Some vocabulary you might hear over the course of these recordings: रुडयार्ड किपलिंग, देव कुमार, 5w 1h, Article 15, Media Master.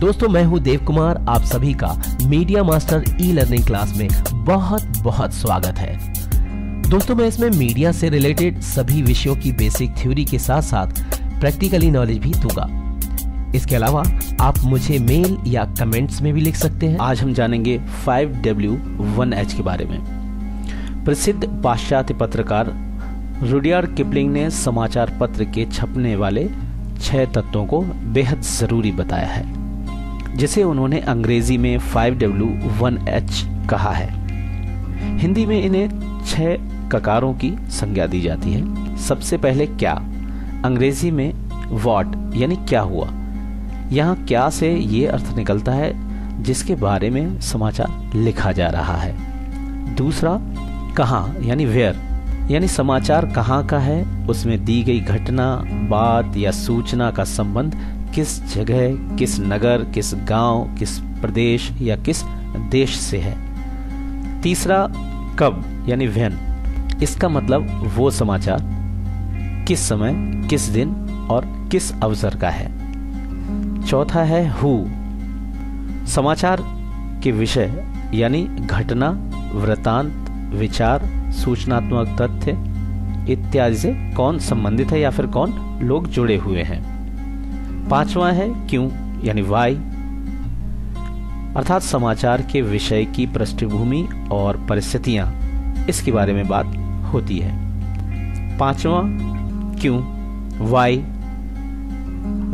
दोस्तों, मैं हूं देव कुमार। आप सभी का media master e learning class में बहुत बहुत स्वागत है। दोस्तों, मैं इसमें मीडिया से रिलेटेड सभी विषयों की बेसिक थ्योरी के साथ साथ प्रैक्टिकली नॉलेज भी दूंगा। इसके अलावा आप मुझे मेल या कमेंट्स में भी लिख सकते हैं। आज हम जानेंगे 5w 1h के बारे में। प्रसिद्ध पाश्चात्य पत्रकार रुडयार्ड किपलिंग ने समाचार पत्र के छपने वाले 6 तत्वों को बेहद ज़रूरी बताया है, जिसे उन्होंने अंग्रेजी में 5w 1h कहा है। हिंदी में इन्हें 6 ककारों की संज्ञा दी जाती है। सबसे पहले क्या, अंग्रेजी में व्हाट यानी क्या हुआ। यहाँ क्या से ये अर्थ निकलता है जिसके बारे में समाचार लिखा जा रहा है। दूसरा कहाँ यानी वेयर, यानी समाचार कहाँ का है, उसमें दी गई घटना, बात या सूचना का संबंध किस जगह, किस नगर, किस गांव, किस प्रदेश या किस देश से है। तीसरा कब यानी व्हेन, इसका मतलब वो समाचार किस समय, किस दिन और किस अवसर का है। चौथा है हु, समाचार के विषय यानी घटना, वृतांत, विचार, सूचनात्मक तथ्य इत्यादि से कौन संबंधित है या फिर कौन लोग जुड़े हुए हैं। पांचवा है क्यों यानी वाई, अर्थात समाचार के विषय की पृष्ठभूमि और परिस्थितियां, इसके बारे में बात होती है। पांचवा क्यों वाई,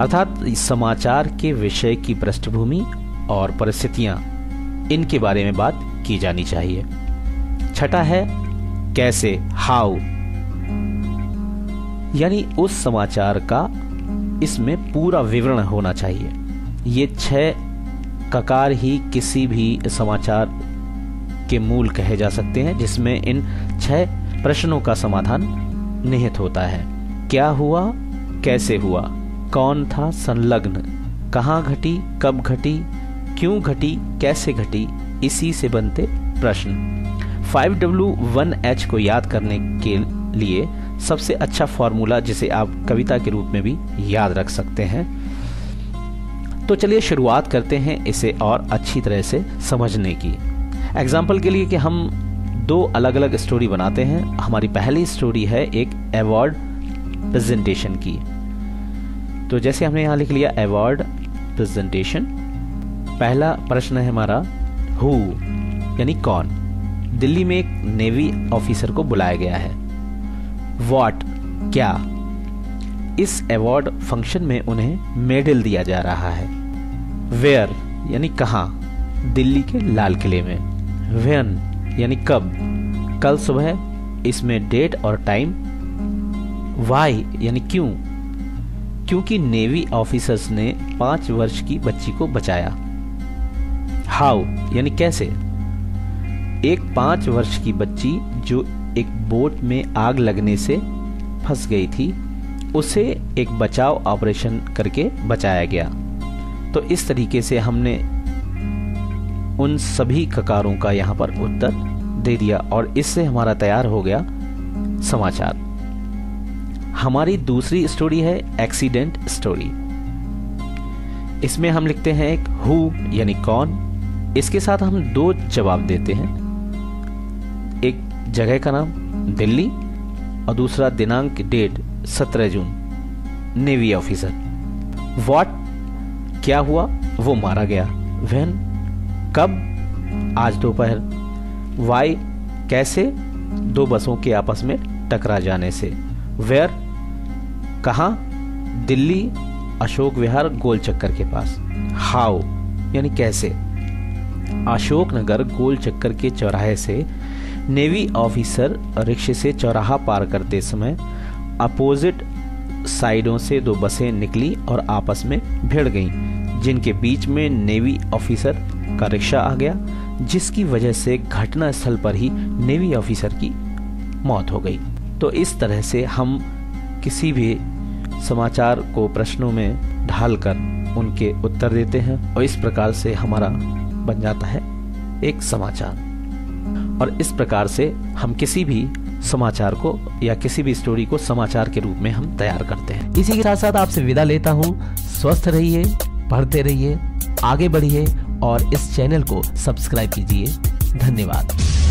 अर्थात समाचार के विषय की पृष्ठभूमि और परिस्थितियां, इनके बारे में बात की जानी चाहिए। छठा है कैसे हाउ, यानी उस समाचार का इसमें पूरा विवरण होना चाहिए। ये 6 ककार ही किसी भी समाचार के मूल कहे जा सकते हैं, जिसमें इन 6 प्रश्नों का समाधान निहित होता है। क्या हुआ, कैसे हुआ, कौन था संलग्न, कहां घटी, कब घटी, क्यों घटी, कैसे घटी, इसी से बनते प्रश्न। 5w 1h को याद करने के लिए सबसे अच्छा फॉर्मूला, जिसे आप कविता के रूप में भी याद रख सकते हैं। तो चलिए शुरुआत करते हैं इसे और अच्छी तरह से समझने की। एग्जाम्पल के लिए कि हम 2 अलग अलग स्टोरी बनाते हैं। हमारी पहली स्टोरी है एक अवार्ड प्रेजेंटेशन की। तो जैसे हमने यहाँ लिख लिया अवार्ड प्रेजेंटेशन। पहला प्रश्न है हमारा हु यानी कौन। दिल्ली में एक नेवी ऑफिसर को बुलाया गया है। व्हाट क्या, इस अवार्ड फंक्शन में उन्हें मेडल दिया जा रहा है। वेयर यानी कहाँ, दिल्ली के लाल किले में। व्हेन यानी कब, कल सुबह, इसमें डेट और टाइम। व्हाई यानी क्यों, क्योंकि नेवी ऑफिसर्स ने 5 वर्ष की बच्ची को बचाया। हाउ यानी कैसे, एक 5 वर्ष की बच्ची जो एक बोट में आग लगने से फंस गई थी, उसे एक बचाव ऑपरेशन करके बचाया गया। तो इस तरीके से हमने उन सभी ककारों का यहाँ पर उत्तर दे दिया और इससे हमारा तैयार हो गया समाचार। हमारी दूसरी स्टोरी है एक्सीडेंट स्टोरी। इसमें हम लिखते हैं एक हु यानी कौन, इसके साथ हम 2 जवाब देते हैं, एक जगह का नाम दिल्ली और दूसरा दिनांक डेट 17 जून, नेवी ऑफिसर। व्हाट क्या हुआ, वो मारा गया। व्हेन कब, आज दोपहर। व्हाई कैसे, 2 बसों के आपस में टकरा जाने से। वेयर कहाँ, दिल्ली अशोक विहार गोल चक्कर के पास। हाउ यानी कैसे, अशोक नगर गोल चक्कर के चौराहे से नेवी ऑफिसर रिक्शे से चौराहा पार करते समय अपोजिट साइडों से 2 बसें निकली और आपस में भिड़ गईं, जिनके बीच में नेवी ऑफिसर का रिक्शा आ गया, जिसकी वजह से घटना स्थल पर ही नेवी ऑफिसर की मौत हो गई। तो इस तरह से हम किसी भी समाचार को प्रश्नों में ढालकर उनके उत्तर देते हैं और इस प्रकार से हमारा बन जाता है एक समाचार। और इस प्रकार से हम किसी भी समाचार को या किसी भी स्टोरी को समाचार के रूप में हम तैयार करते हैं। इसी के साथ साथ आपसे विदा लेता हूँ। स्वस्थ रहिए, पढ़ते रहिए, आगे बढ़िए और इस चैनल को सब्सक्राइब कीजिए। धन्यवाद।